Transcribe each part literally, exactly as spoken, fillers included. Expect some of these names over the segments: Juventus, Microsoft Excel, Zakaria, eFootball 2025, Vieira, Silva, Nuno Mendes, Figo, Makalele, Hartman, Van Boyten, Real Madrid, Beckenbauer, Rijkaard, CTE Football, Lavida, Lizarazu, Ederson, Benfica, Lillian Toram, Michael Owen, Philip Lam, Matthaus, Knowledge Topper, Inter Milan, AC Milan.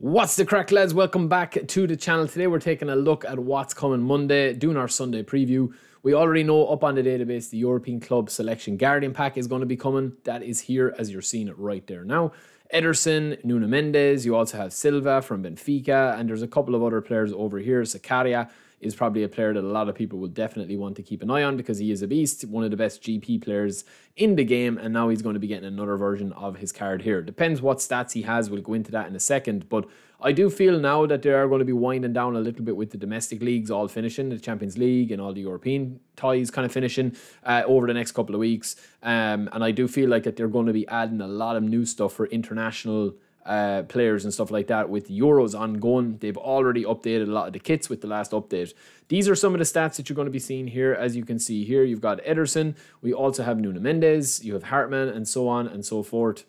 What's the crack, lads? Welcome back to the channel. Today we're taking a look at what's coming Monday, doing our Sunday preview. We already know up on the database the European Club Selection Guardian Pack is going to be coming. That is here as you're seeing it right there now. Ederson, Nuno Mendes, you also have Silva from Benfica, and there's a couple of other players over here. Zakaria is probably a player that a lot of people will definitely want to keep an eye on because he is a beast, one of the best G P players in the game, and now he's going to be getting another version of his card here. Depends what stats he has, we'll go into that in a second, but I do feel now that they are going to be winding down a little bit with the domestic leagues all finishing, the Champions League and all the European ties kind of finishing uh, over the next couple of weeks, um, and I do feel like that they're going to be adding a lot of new stuff for international Uh, players and stuff like that with Euros ongoing. They've already updated a lot of the kits with the last update. These are some of the stats that you're going to be seeing here. As you can see here, you've got Ederson. We also have Nuno Mendes. You have Hartman and so on and so forth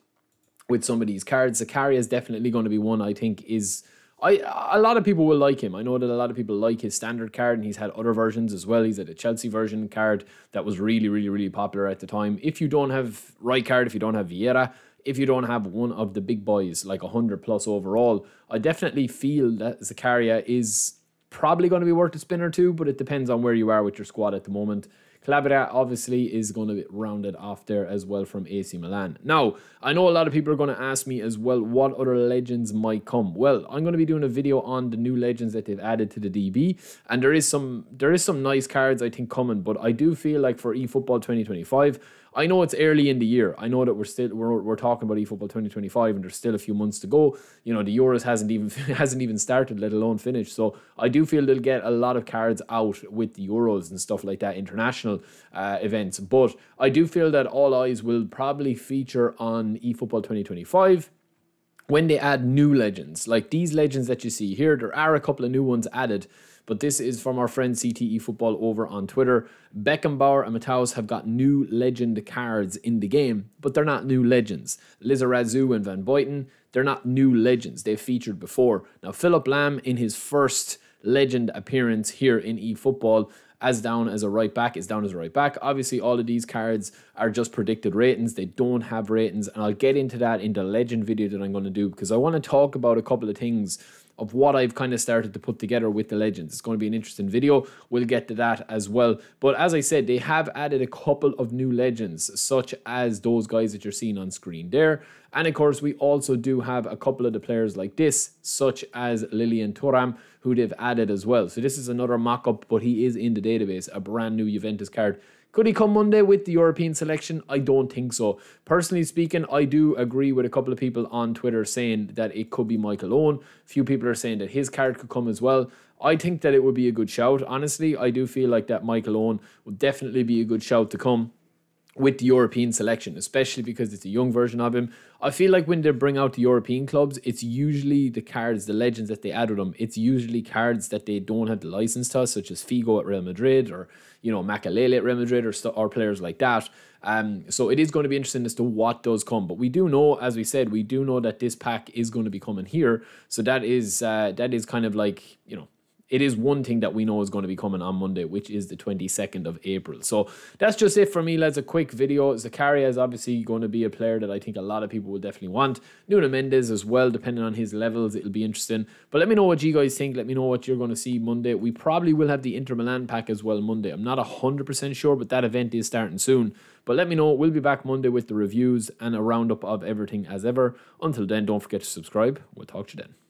with some of these cards. Zakaria is definitely going to be one I think is... I, a lot of people will like him. I know that a lot of people like his standard card, and he's had other versions as well. He's had a Chelsea version card that was really, really, really popular at the time. If you don't have Rijkaard, if you don't have Vieira, if you don't have one of the big boys, like one hundred plus overall, I definitely feel that Zakaria is probably going to be worth a spin or two, but it depends on where you are with your squad at the moment. Lavida obviously is going to be rounded off there as well from A C Milan. Now, I know a lot of people are going to ask me as well what other legends might come. Well, I'm going to be doing a video on the new legends that they've added to the D B, and there is some there is some nice cards I think coming, but I do feel like for eFootball twenty twenty-five, I know it's early in the year. I know that we're still we're, we're talking about eFootball twenty twenty-five, and there's still a few months to go. You know, the Euros hasn't even hasn't even started, let alone finished. So I do feel they'll get a lot of cards out with the Euros and stuff like that, international uh, events. But I do feel that all eyes will probably feature on eFootball twenty twenty-five when they add new legends. Like these legends that you see here, there are a couple of new ones added, but this is from our friend C T E Football over on Twitter. Beckenbauer and Matthaus have got new legend cards in the game, but they're not new legends. Lizarazu and Van Boyten, they're not new legends. They've featured before. Now, Philip Lam, in his first legend appearance here in eFootball, as down as a right back, is down as a right back. Obviously, all of these cards are just predicted ratings. They don't have ratings, and I'll get into that in the legend video that I'm going to do, because I want to talk about a couple of things of what I've kind of started to put together with the legends. It's going to be an interesting video. We'll get to that as well. But as I said, they have added a couple of new legends, such as those guys that you're seeing on screen there. And of course, we also do have a couple of the players like this, such as Lillian Toram, who they've added as well. So this is another mock-up, but he is in the database, a brand new Juventus card. Could he come Monday with the European selection? I don't think so. Personally speaking, I do agree with a couple of people on Twitter saying that it could be Michael Owen. A few people are saying that his card could come as well. I think that it would be a good shout. Honestly, I do feel like that Michael Owen would definitely be a good shout to come with the European selection, especially because it's a young version of him. I feel like when they bring out the European clubs, it's usually the cards, the legends that they add with them. It's usually cards that they don't have the license to, such as Figo at Real Madrid, or, you know, Makalele at Real Madrid, or, or players like that. Um, so it is going to be interesting as to what does come. But we do know, as we said, we do know that this pack is going to be coming here. So that is uh, that is kind of like, you know, it is one thing that we know is going to be coming on Monday, which is the twenty-second of April. So that's just it for me, lads. A quick video. Zakaria is obviously going to be a player that I think a lot of people will definitely want. Nuno Mendes as well, depending on his levels. It'll be interesting. But let me know what you guys think. Let me know what you're going to see Monday. We probably will have the Inter Milan pack as well Monday. I'm not one hundred percent sure, but that event is starting soon. But let me know. We'll be back Monday with the reviews and a roundup of everything as ever. Until then, don't forget to subscribe. We'll talk to you then.